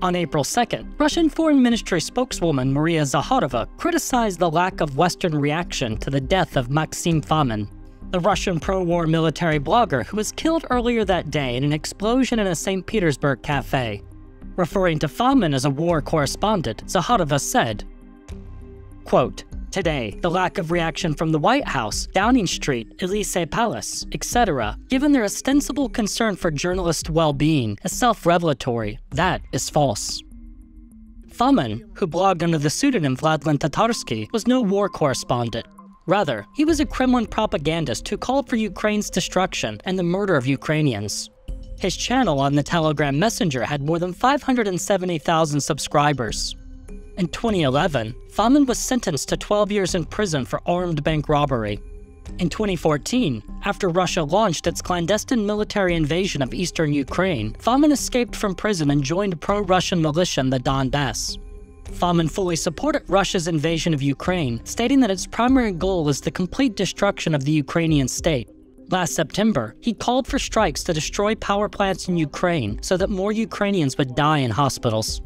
On April 2nd, Russian Foreign Ministry spokeswoman Maria Zakharova criticized the lack of Western reaction to the death of Maxim Fomin, the Russian pro-war military blogger who was killed earlier that day in an explosion in a St. Petersburg cafe. Referring to Fomin as a war correspondent, Zakharova said, quote, "Today, the lack of reaction from the White House, Downing Street, Elysee Palace, etc., given their ostensible concern for journalists' well-being, is self-revelatory. That is false." Fomin, who blogged under the pseudonym Vladlen Tatarsky, was no war correspondent. Rather, he was a Kremlin propagandist who called for Ukraine's destruction and the murder of Ukrainians. His channel on the Telegram Messenger had more than 570,000 subscribers. In 2011, Fomin was sentenced to 12 years in prison for armed bank robbery. In 2014, after Russia launched its clandestine military invasion of eastern Ukraine, Fomin escaped from prison and joined pro-Russian militia in the Donbass. Fomin fully supported Russia's invasion of Ukraine, stating that its primary goal is the complete destruction of the Ukrainian state. Last September, he called for strikes to destroy power plants in Ukraine so that more Ukrainians would die in hospitals.